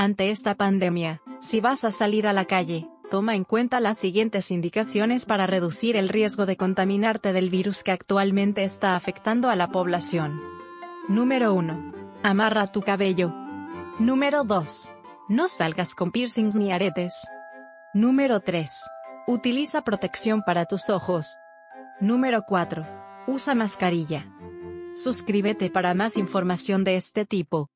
Ante esta pandemia, si vas a salir a la calle, toma en cuenta las siguientes indicaciones para reducir el riesgo de contaminarte del virus que actualmente está afectando a la población. Número 1. Amarra tu cabello. Número 2. No salgas con piercings ni aretes. Número 3. Utiliza protección para tus ojos. Número 4. Usa mascarilla. Suscríbete para más información de este tipo.